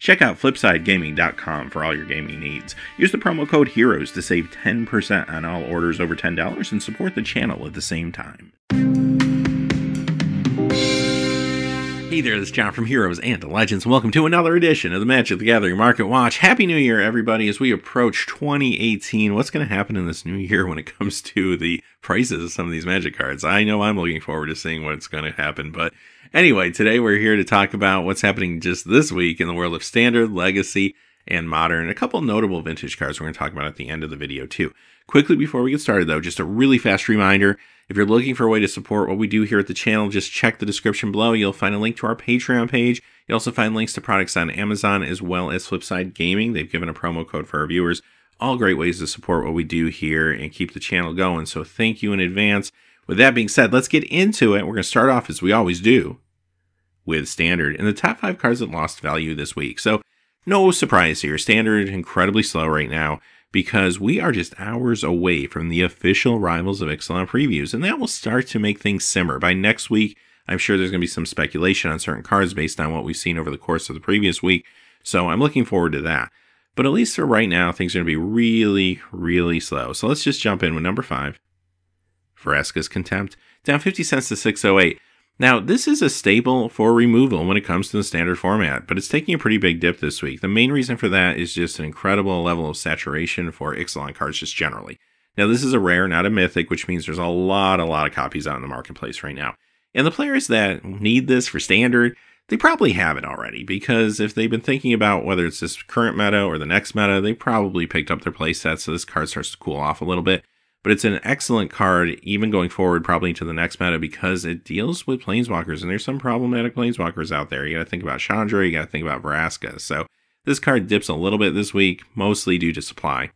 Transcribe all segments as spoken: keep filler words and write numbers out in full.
Check out flipside gaming dot com for all your gaming needs. Use the promo code HEROES to save ten percent on all orders over ten dollars and support the channel at the same time. Hey there, this is John from Heroes and Legends, and welcome to another edition of the Magic the Gathering Market Watch. Happy New Year, everybody, as we approach twenty eighteen. What's going to happen in this new year when it comes to the prices of some of these Magic cards? I know I'm looking forward to seeing what's going to happen, but anyway, today we're here to talk about what's happening just this week in the world of Standard, Legacy, and Modern, and a couple notable vintage cards we're going to talk about at the end of the video, too. Quickly, before we get started, though, just a really fast reminder. If you're looking for a way to support what we do here at the channel, just check the description below. You'll find a link to our Patreon page. You'll also find links to products on Amazon as well as Flipside Gaming. They've given a promo code for our viewers. All great ways to support what we do here and keep the channel going. So thank you in advance. With that being said, let's get into it. We're going to start off, as we always do, with Standard and the top five cards that lost value this week. So no surprise here. Standard incredibly slow right now, because we are just hours away from the official Rivals of Ixalan previews, and that will start to make things simmer. By next week, I'm sure there's going to be some speculation on certain cards based on what we've seen over the course of the previous week, so I'm looking forward to that. But at least for right now, things are going to be really, really slow. So let's just jump in with number five, Vraska's Contempt, down fifty cents to six oh eight. Now, this is a staple for removal when it comes to the standard format, but it's taking a pretty big dip this week. The main reason for that is just an incredible level of saturation for Ixalan cards just generally. Now, this is a rare, not a mythic, which means there's a lot, a lot of copies out in the marketplace right now. And the players that need this for standard, they probably have it already, because if they've been thinking about whether it's this current meta or the next meta, they probably picked up their play set, so this card starts to cool off a little bit. But it's an excellent card, even going forward probably into the next meta, because it deals with Planeswalkers, and there's some problematic Planeswalkers out there. You gotta think about Chandra, you gotta think about Vraska. So this card dips a little bit this week, mostly due to supply.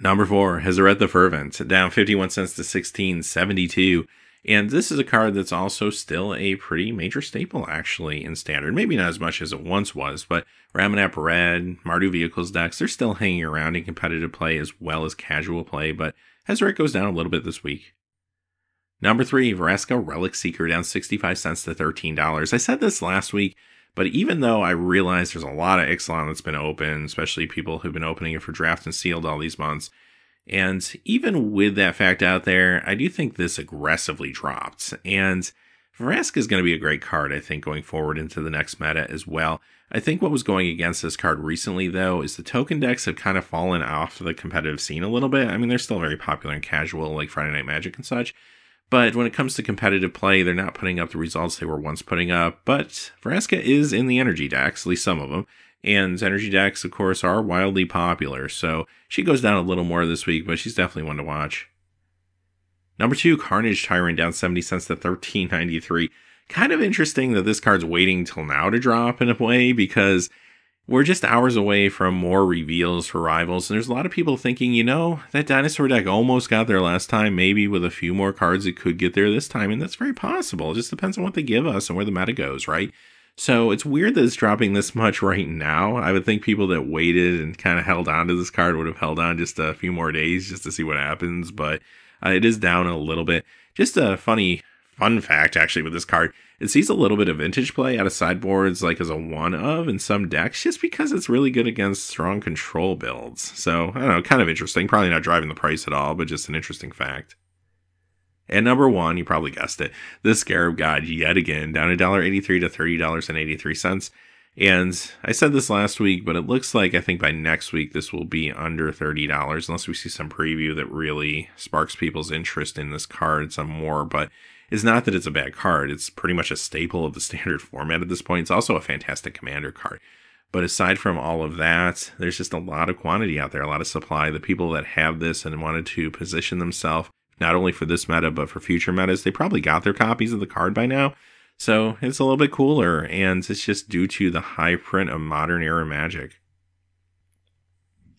Number four, Hazoret the Fervent, down fifty-one cents to sixteen seventy-two. And this is a card that's also still a pretty major staple, actually, in Standard. Maybe not as much as it once was, but Ramanap Red, Mardu Vehicles decks, they're still hanging around in competitive play as well as casual play, but Hazoret goes down a little bit this week. Number three, Vraska Relic Seeker, down sixty-five cents to thirteen dollars. I said this last week, but even though I realize there's a lot of Ixalan that's been open, especially people who've been opening it for draft and sealed all these months, and even with that fact out there, I do think this aggressively dropped. And Vraska is going to be a great card, I think, going forward into the next meta as well. I think what was going against this card recently, though, is the token decks have kind of fallen off the competitive scene a little bit. I mean, they're still very popular and casual, like Friday Night Magic and such. But when it comes to competitive play, they're not putting up the results they were once putting up. But Vraska is in the energy decks, at least some of them. And energy decks, of course, are wildly popular. So she goes down a little more this week, but she's definitely one to watch. Number two, Carnage Tyrant, down seventy cents to thirteen ninety-three. Kind of interesting that this card's waiting till now to drop in a way, because we're just hours away from more reveals for Rivals. And there's a lot of people thinking, you know, that dinosaur deck almost got there last time. Maybe with a few more cards, it could get there this time. And that's very possible. It just depends on what they give us and where the meta goes, right? So it's weird that it's dropping this much right now. I would think people that waited and kind of held on to this card would have held on just a few more days just to see what happens. But uh, it is down a little bit. Just a funny... Fun fact, actually, with this card, it sees a little bit of vintage play out of sideboards, like as a one of in some decks, just because it's really good against strong control builds. So, I don't know, kind of interesting. Probably not driving the price at all, but just an interesting fact. And number one, you probably guessed it, the Scarab God yet again, down one dollar and eighty-three cents to thirty dollars and eighty-three cents. And I said this last week, but it looks like I think by next week this will be under thirty dollars, unless we see some preview that really sparks people's interest in this card some more. But it's not that it's a bad card. It's pretty much a staple of the standard format at this point. It's also a fantastic commander card. But aside from all of that, there's just a lot of quantity out there, a lot of supply. The people that have this and wanted to position themselves, not only for this meta, but for future metas, they probably got their copies of the card by now. So it's a little bit cooler, and it's just due to the high print of modern era Magic.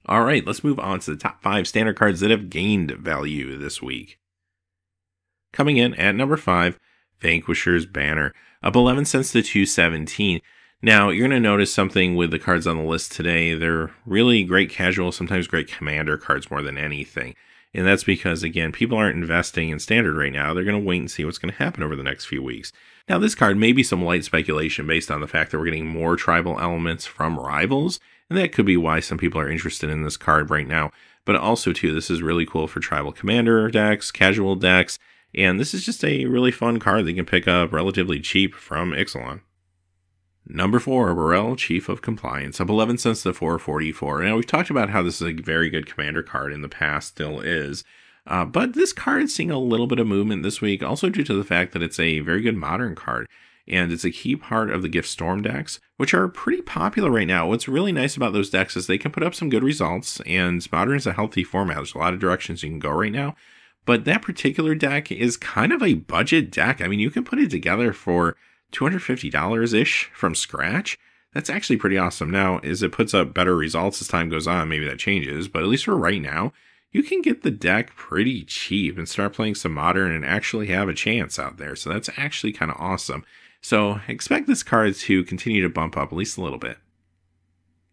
All right, let's move on to the top five standard cards that have gained value this week. Coming in at number five, Vanquisher's Banner, up eleven cents to two seventeen. Now, you're going to notice something with the cards on the list today. They're really great casual, sometimes great commander cards more than anything. And that's because, again, people aren't investing in Standard right now. They're going to wait and see what's going to happen over the next few weeks. Now, this card may be some light speculation based on the fact that we're getting more tribal elements from Rivals, and that could be why some people are interested in this card right now. But also, too, this is really cool for tribal commander decks, casual decks, and this is just a really fun card that you can pick up relatively cheap from Ixalan. Number four, Burrell, Chief of Compliance, up eleven cents to four forty-four. Now, we've talked about how this is a very good commander card in the past, still is. Uh, but this card's seeing a little bit of movement this week, also due to the fact that it's a very good modern card. And it's a key part of the Gift Storm decks, which are pretty popular right now. What's really nice about those decks is they can put up some good results, and Modern is a healthy format. There's a lot of directions you can go right now. But that particular deck is kind of a budget deck. I mean, you can put it together for two hundred fifty dollars-ish from scratch. That's actually pretty awesome. Now, as it puts up better results as time goes on, maybe that changes, but at least for right now, you can get the deck pretty cheap and start playing some Modern and actually have a chance out there. So that's actually kind of awesome. So expect this card to continue to bump up at least a little bit.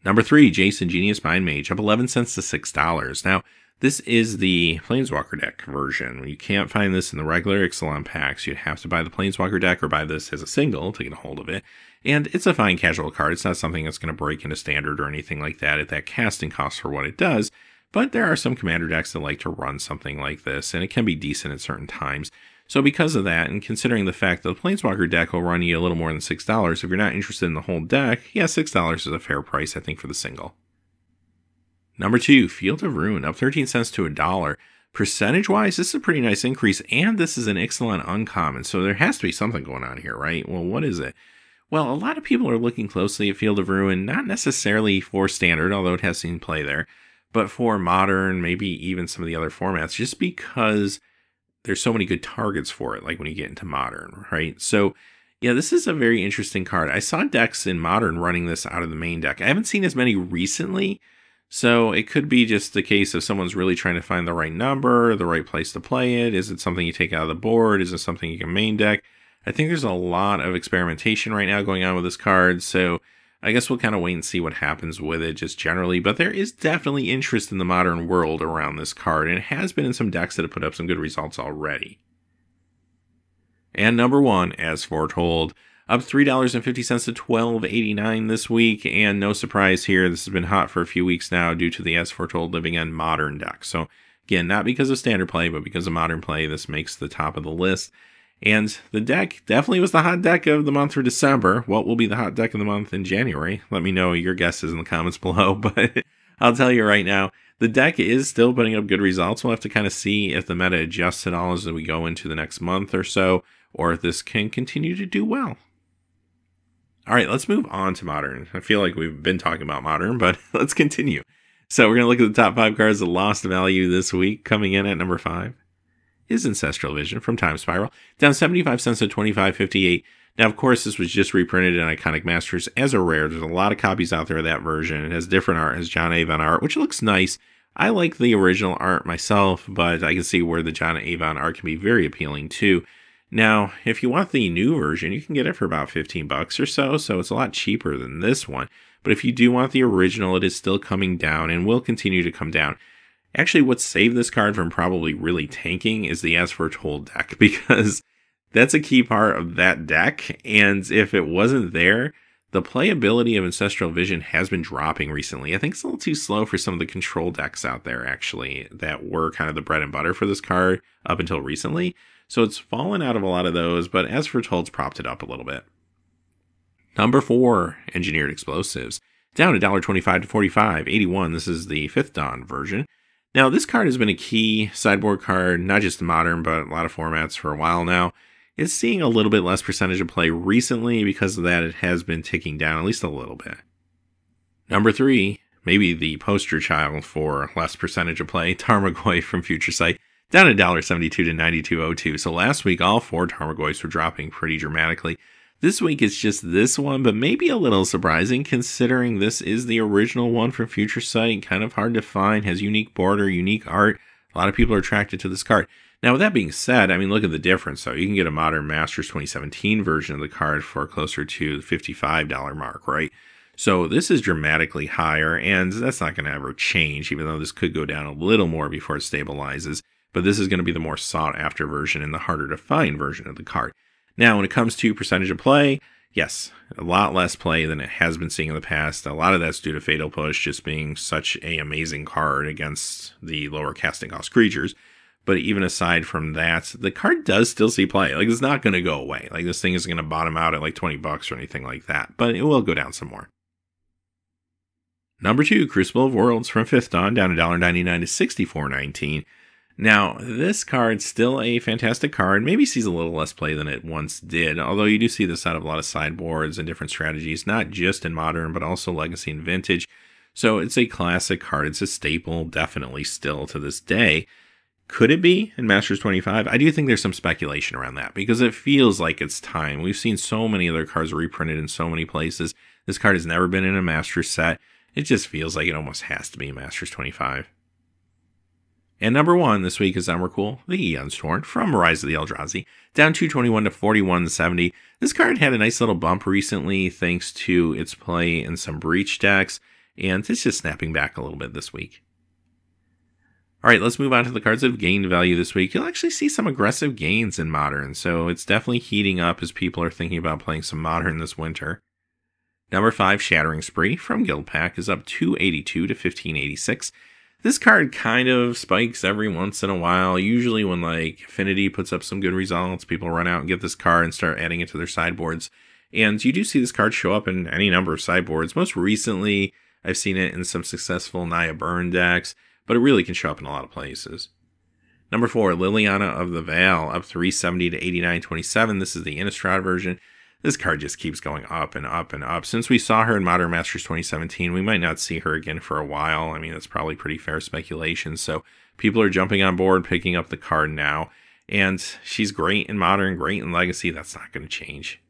Number three, Jason Genius Mind Mage, up eleven cents to six dollars. Now, this is the Planeswalker deck version. You can't find this in the regular Ixalan packs. You'd have to buy the Planeswalker deck or buy this as a single to get a hold of it. And it's a fine casual card. It's not something that's going to break into standard or anything like that at that casting cost for what it does. But there are some commander decks that like to run something like this, and it can be decent at certain times. So because of that, and considering the fact that the Planeswalker deck will run you a little more than six dollars, if you're not interested in the whole deck, yeah, six dollars is a fair price, I think, for the single. Number two, Field of Ruin, up thirteen cents to a dollar. Percentage-wise, this is a pretty nice increase, and this is an Ixalan uncommon, so there has to be something going on here, right? Well, what is it? Well, a lot of people are looking closely at Field of Ruin, not necessarily for standard, although it has seen play there, but for modern, maybe even some of the other formats, just because there's so many good targets for it, like when you get into modern, right? So yeah, this is a very interesting card. I saw decks in modern running this out of the main deck. I haven't seen as many recently, so it could be just the case of someone's really trying to find the right number, the right place to play it. Is it something you take out of the board? Is it something you can main deck? I think there's a lot of experimentation right now going on with this card, so I guess we'll kind of wait and see what happens with it just generally, but there is definitely interest in the modern world around this card, and it has been in some decks that have put up some good results already. And number one, As Foretold, up three dollars and fifty cents to twelve eighty-nine this week, and no surprise here, this has been hot for a few weeks now due to the As Foretold Living End modern deck. So again, not because of standard play, but because of modern play, this makes the top of the list. And the deck definitely was the hot deck of the month for December. What will be the hot deck of the month in January? Let me know your guesses in the comments below, but I'll tell you right now, the deck is still putting up good results. We'll have to kind of see if the meta adjusts at all as we go into the next month or so, or if this can continue to do well. All right, let's move on to Modern. I feel like we've been talking about Modern, but let's continue. So we're going to look at the top five cards that lost value this week. Coming in at number five is Ancestral Vision from Time Spiral, down seventy-five cents to twenty-five fifty-eight. Now, of course, this was just reprinted in Iconic Masters as a rare. There's a lot of copies out there of that version. It has different art, it has John Avon art, which looks nice. I like the original art myself, but I can see where the John Avon art can be very appealing too. Now, if you want the new version, you can get it for about fifteen bucks or so, so it's a lot cheaper than this one. But if you do want the original, it is still coming down and will continue to come down. Actually, what saved this card from probably really tanking is the As Foretold deck, because that's a key part of that deck, and if it wasn't there, the playability of Ancestral Vision has been dropping recently. I think it's a little too slow for some of the control decks out there, actually, that were kind of the bread and butter for this card up until recently, so it's fallen out of a lot of those, but As Foretold's propped it up a little bit. Number four, Engineered Explosives, down one dollar and twenty-five cents to forty-five eighty-one. This is the fifth Dawn version. Now, this card has been a key sideboard card, not just in modern, but a lot of formats for a while now. It's seeing a little bit less percentage of play recently. Because of that, it has been ticking down at least a little bit. Number three, maybe the poster child for less percentage of play, Tarmogoyf from Future Sight, down one dollar and seventy-two cents to ninety-two oh two. So last week, all four Tarmogoyfs were dropping pretty dramatically. This week, it's just this one, but maybe a little surprising considering this is the original one from Future Sight. Kind of hard to find, has unique border, unique art. A lot of people are attracted to this card. Now, with that being said, I mean, look at the difference, though. You can get a Modern Masters twenty seventeen version of the card for closer to the fifty-five dollar mark, right? So this is dramatically higher, and that's not going to ever change, even though this could go down a little more before it stabilizes. But this is going to be the more sought-after version and the harder-to-find version of the card. Now, when it comes to percentage of play, yes, a lot less play than it has been seeing in the past. A lot of that's due to Fatal Push just being such an amazing card against the lower casting cost creatures. But even aside from that, the card does still see play. Like, it's not going to go away. Like, this thing isn't going to bottom out at like twenty bucks or anything like that. But it will go down some more. Number two, Crucible of Worlds from fifth Dawn, down one ninety-nine to sixty-four nineteen. Now, this card's still a fantastic card, maybe sees a little less play than it once did, although you do see this out of a lot of sideboards and different strategies, not just in Modern, but also Legacy and Vintage. So it's a classic card, it's a staple, definitely still to this day. Could it be in Masters twenty-five? I do think there's some speculation around that, because it feels like it's time. We've seen so many other cards reprinted in so many places. This card has never been in a Masters set. It just feels like it almost has to be Masters twenty-five. And number one this week is Emrakul, the Eon's Torn from Rise of the Eldrazi, down two twenty-one to forty-one seventy. This card had a nice little bump recently thanks to its play in some Breach decks, and it's just snapping back a little bit this week. All right, let's move on to the cards that have gained value this week. You'll actually see some aggressive gains in Modern, so it's definitely heating up as people are thinking about playing some Modern this winter. Number five, Shattering Spree from Guild Pack is up two eighty-two to fifteen eighty-six. This card kind of spikes every once in a while. Usually when like Affinity puts up some good results, people run out and get this card and start adding it to their sideboards. And you do see this card show up in any number of sideboards. Most recently, I've seen it in some successful Naya Burn decks, but it really can show up in a lot of places. Number four, Liliana of the Veil, up three seventy to eighty-nine twenty-seven. This is the Innistrad version. This card just keeps going up and up and up. Since we saw her in Modern Masters twenty seventeen, we might not see her again for a while. I mean, that's probably pretty fair speculation. So people are jumping on board, picking up the card now. And she's great in Modern, great in Legacy. That's not going to change.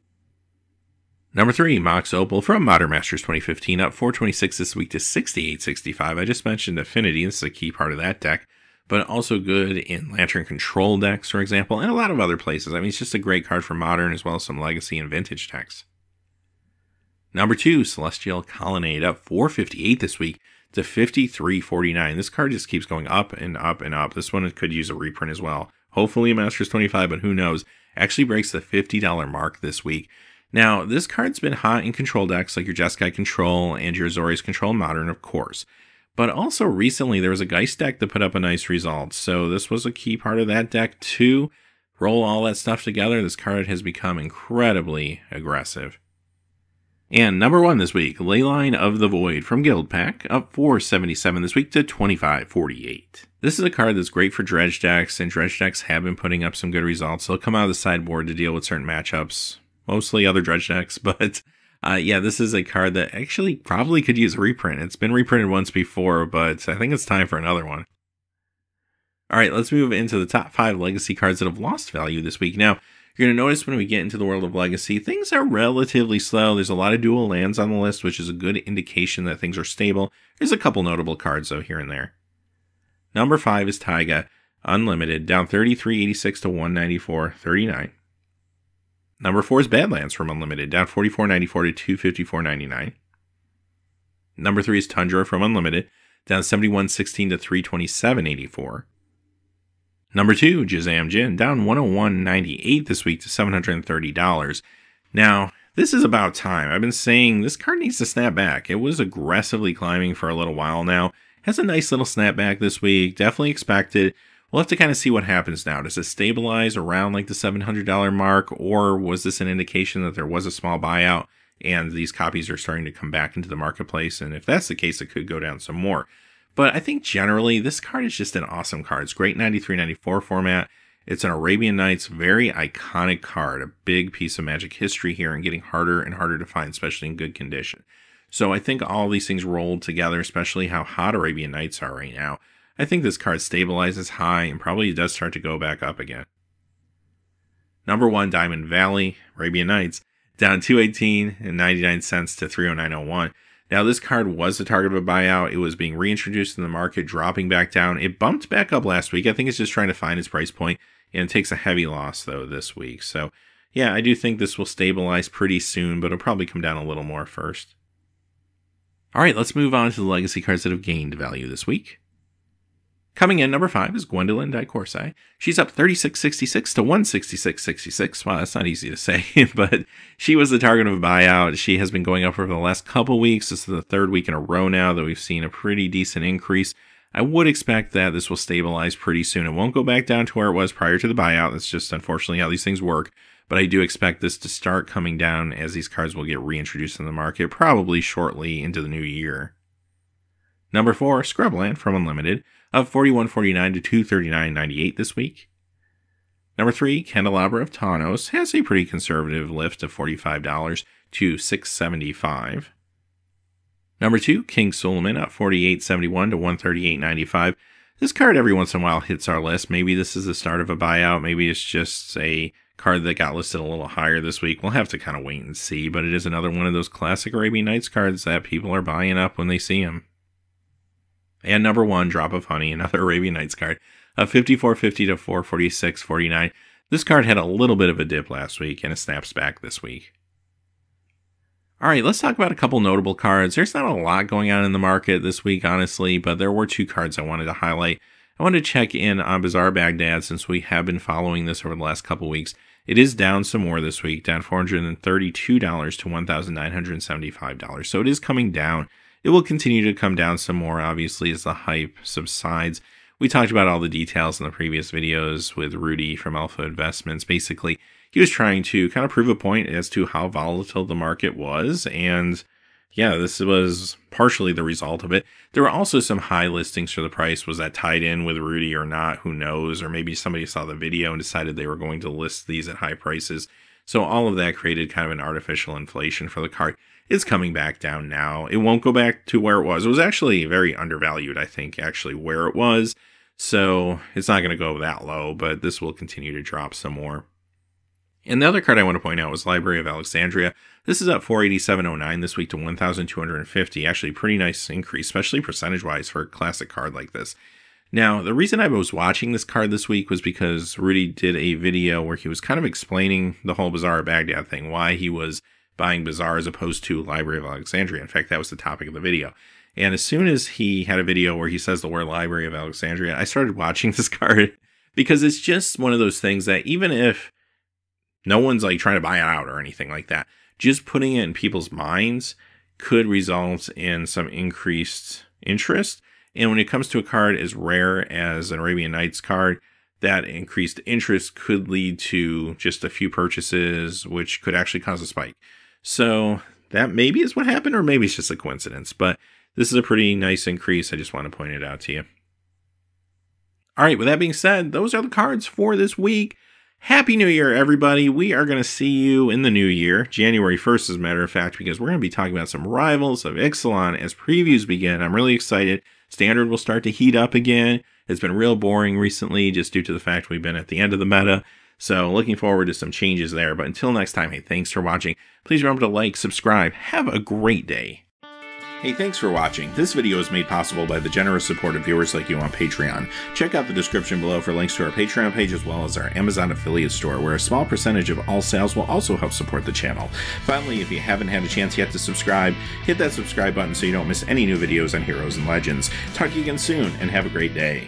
Number three, Mox Opal from Modern Masters twenty fifteen, up four twenty-six this week to sixty-eight sixty-five. I just mentioned Affinity. This is a key part of that deck, but also good in Lantern Control decks, for example, and a lot of other places. I mean, it's just a great card for Modern as well as some Legacy and Vintage decks. Number two, Celestial Colonnade, up four fifty-eight this week to fifty-three forty-nine. This card just keeps going up and up and up. This one could use a reprint as well. Hopefully a Masters twenty-five, but who knows? Actually breaks the fifty dollar mark this week. Now, this card's been hot in Control decks like your Jeskai Control and your Azorius Control Modern, of course. But also recently, there was a Geist deck that put up a nice result. So this was a key part of that deck too. Roll all that stuff together, this card has become incredibly aggressive. And number one this week, Leyline of the Void from Guild Pack, up four seventy-seven this week to twenty-five forty-eight. This is a card that's great for Dredge decks, and Dredge decks have been putting up some good results. They'll come out of the sideboard to deal with certain matchups, mostly other Dredge decks, but... Uh, yeah, this is a card that actually probably could use a reprint. It's been reprinted once before, but I think it's time for another one. All right, let's move into the top five Legacy cards that have lost value this week. Now, you're going to notice when we get into the world of Legacy, things are relatively slow. There's a lot of dual lands on the list, which is a good indication that things are stable. There's a couple notable cards, though, here and there. Number five is Taiga, Unlimited, down thirty-three eighty-six to one ninety-four thirty-nine. Number four is Badlands from Unlimited, down forty-four ninety-four to two fifty-four ninety-nine. Number three is Tundra from Unlimited, down seventy-one sixteen to three twenty-seven eighty-four. Number two, Jazam Jin, down one oh one ninety-eight this week to seven hundred thirty dollars. Now, this is about time. I've been saying this card needs to snap back. It was aggressively climbing for a little while now. Has a nice little snapback this week, definitely expected. We'll have to kind of see what happens now. Does it stabilize around like the seven hundred dollar mark, or was this an indication that there was a small buyout and these copies are starting to come back into the marketplace? And if that's the case, it could go down some more. But I think generally this card is just an awesome card. It's great ninety-three ninety-four format. It's an Arabian Nights, very iconic card, a big piece of Magic history here and getting harder and harder to find, especially in good condition. So I think all these things rolled together, especially how hot Arabian Nights are right now. I think this card stabilizes high and probably does start to go back up again. Number one, Diamond Valley, Arabian Nights, down two eighteen and ninety-nine cents to three oh nine oh one. Now this card was the target of a buyout. It was being reintroduced in the market, dropping back down. It bumped back up last week. I think it's just trying to find its price point, and it takes a heavy loss though this week. So yeah, I do think this will stabilize pretty soon, but it'll probably come down a little more first. All right, let's move on to the Legacy cards that have gained value this week. Coming in number five is Gwendolyn Di Corsi. She's up thirty-six sixty-six to one sixty-six sixty-six. Wow, that's not easy to say, but she was the target of a buyout. She has been going up over the last couple weeks. This is the third week in a row now that we've seen a pretty decent increase. I would expect that this will stabilize pretty soon. It won't go back down to where it was prior to the buyout. That's just unfortunately how these things work. But I do expect this to start coming down as these cards will get reintroduced in the market, probably shortly into the new year. Number four, Scrubland from Unlimited, up forty-one forty-nine to two thirty-nine ninety-eight this week. Number three, Candelabra of Taunos has a pretty conservative lift of forty-five dollars to six seventy-five. Number two, King Suleiman, up forty-eight seventy-one to one thirty-eight ninety-five. This card every once in a while hits our list. Maybe this is the start of a buyout. Maybe it's just a card that got listed a little higher this week. We'll have to kind of wait and see, but it is another one of those classic Arabian Nights cards that people are buying up when they see them. And number one, Drop of Honey, another Arabian Nights card, a fifty-four fifty to four forty-six forty-nine. This card had a little bit of a dip last week, and it snaps back this week. All right, let's talk about a couple notable cards. There's not a lot going on in the market this week, honestly, but there were two cards I wanted to highlight. I wanted to check in on Bazaar Baghdad since we have been following this over the last couple weeks. It is down some more this week, down four hundred thirty-two dollars to one thousand nine hundred seventy-five dollars. So it is coming down. It will continue to come down some more, obviously, as the hype subsides. We talked about all the details in the previous videos with Rudy from Alpha Investments. Basically, he was trying to kind of prove a point as to how volatile the market was, and yeah, this was partially the result of it. There were also some high listings for the price. Was that tied in with Rudy or not? Who knows? Or maybe somebody saw the video and decided they were going to list these at high prices. So all of that created kind of an artificial inflation for the card. It's coming back down now. It won't go back to where it was. It was actually very undervalued, I think, actually where it was. So it's not going to go that low, but this will continue to drop some more. And the other card I want to point out was Library of Alexandria. This is up four eighty-seven oh nine this week to one thousand two hundred fifty. Actually, pretty nice increase, especially percentage-wise for a classic card like this. Now, the reason I was watching this card this week was because Rudy did a video where he was kind of explaining the whole Bazaar of Baghdad thing, why he was buying Bazaar as opposed to Library of Alexandria. In fact, that was the topic of the video. And as soon as he had a video where he says the word Library of Alexandria, I started watching this card because it's just one of those things that even if no one's like trying to buy it out or anything like that, just putting it in people's minds could result in some increased interest. And when it comes to a card as rare as an Arabian Nights card, that increased interest could lead to just a few purchases, which could actually cause a spike. So that maybe is what happened, or maybe it's just a coincidence. But this is a pretty nice increase. I just want to point it out to you. All right, with that being said, those are the cards for this week. Happy New Year, everybody. We are going to see you in the new year, January first, as a matter of fact, because we're going to be talking about some Rivals of Ixalan as previews begin. I'm really excited. Standard will start to heat up again. It's been real boring recently just due to the fact we've been at the end of the meta. So looking forward to some changes there. But until next time, hey, thanks for watching. Please remember to like, subscribe. Have a great day. Hey, thanks for watching. This video is made possible by the generous support of viewers like you on Patreon. Check out the description below for links to our Patreon page as well as our Amazon affiliate store, where a small percentage of all sales will also help support the channel. Finally, if you haven't had a chance yet to subscribe, hit that subscribe button so you don't miss any new videos on Heroes and Legends. Talk to you again soon, and have a great day.